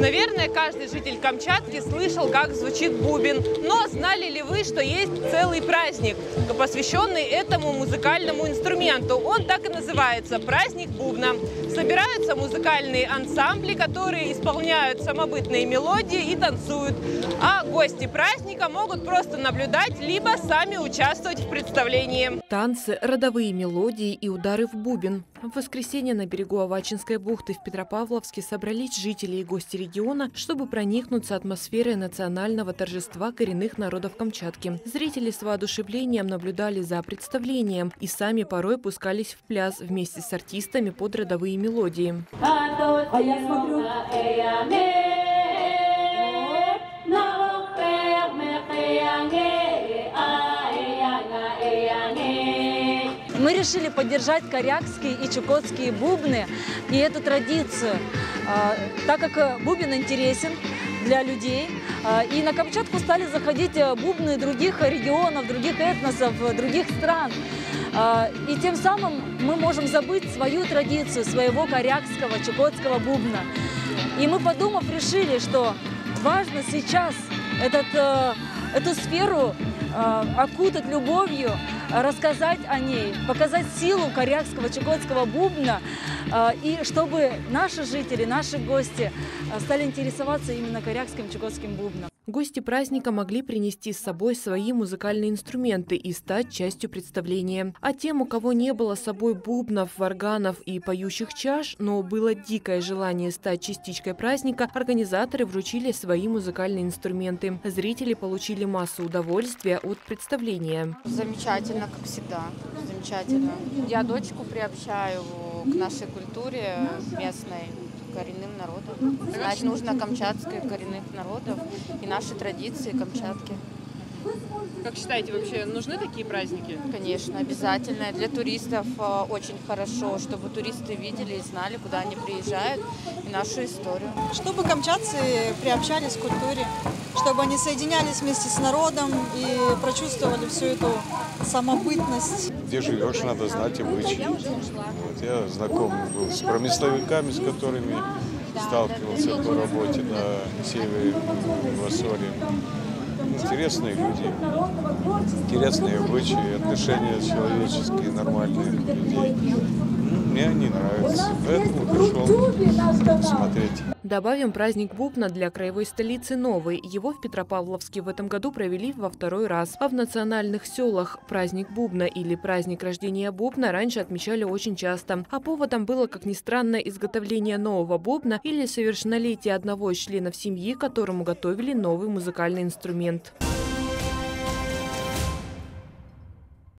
Наверное, каждый житель Камчатки слышал, как звучит бубен. Но знали ли вы, что есть целый праздник, посвященный этому музыкальному инструменту? Он так и называется – праздник бубна. Собираются музыкальные ансамбли, которые исполняют самобытные мелодии и танцуют. А гости праздника могут просто наблюдать, либо сами участвовать в представлении. Танцы, родовые мелодии и удары в бубен. В воскресенье на берегу Авачинской бухты в Петропавловске собрались жители и гости региона, чтобы проникнуться атмосферой национального торжества коренных народов Камчатки. Зрители с воодушевлением наблюдали за представлением и сами порой пускались в пляс вместе с артистами под родовые мелодии. А я смотрю... Мы решили поддержать корякские и чукотские бубны и эту традицию, так как бубен интересен для людей. И на Камчатку стали заходить бубны других регионов, других этносов, других стран. И тем самым мы можем забыть свою традицию, своего корякского, чукотского бубна. И мы, подумав, решили, что важно сейчас эту сферу окутать любовью, рассказать о ней, показать силу корякского, чукотского бубна, и чтобы наши жители, наши гости стали интересоваться именно корякским, чукотским бубном. Гости праздника могли принести с собой свои музыкальные инструменты и стать частью представления. А тем, у кого не было с собой бубнов, варганов и поющих чаш, но было дикое желание стать частичкой праздника, организаторы вручили свои музыкальные инструменты. Зрители получили массу удовольствия от представления. Замечательно, как всегда. Замечательно. Я дочку приобщаю к нашей культуре местной, коренным народам. Значит, нужно камчатское коренных народов и наши традиции Камчатки. Как считаете, вообще нужны такие праздники? Конечно, обязательно. Для туристов очень хорошо, чтобы туристы видели и знали, куда они приезжают, и нашу историю. Чтобы камчатцы приобщались к культуре, чтобы они соединялись вместе с народом и прочувствовали всю эту самобытность. Где живешь, надо знать обычаи. Вот я знаком был с промысловиками, с которыми сталкивался по работе на севере, в Оссорье. Интересные люди, интересные обычаи, отношения человеческие, нормальные людей. Мне они нравятся, поэтому пришел смотреть. Добавим праздник бубна для краевой столицы новый. Его в Петропавловске в этом году провели во второй раз. А в национальных селах праздник бубна или праздник рождения бубна раньше отмечали очень часто. А поводом было, как ни странно, изготовление нового бубна или совершеннолетие одного из членов семьи, которому готовили новый музыкальный инструмент.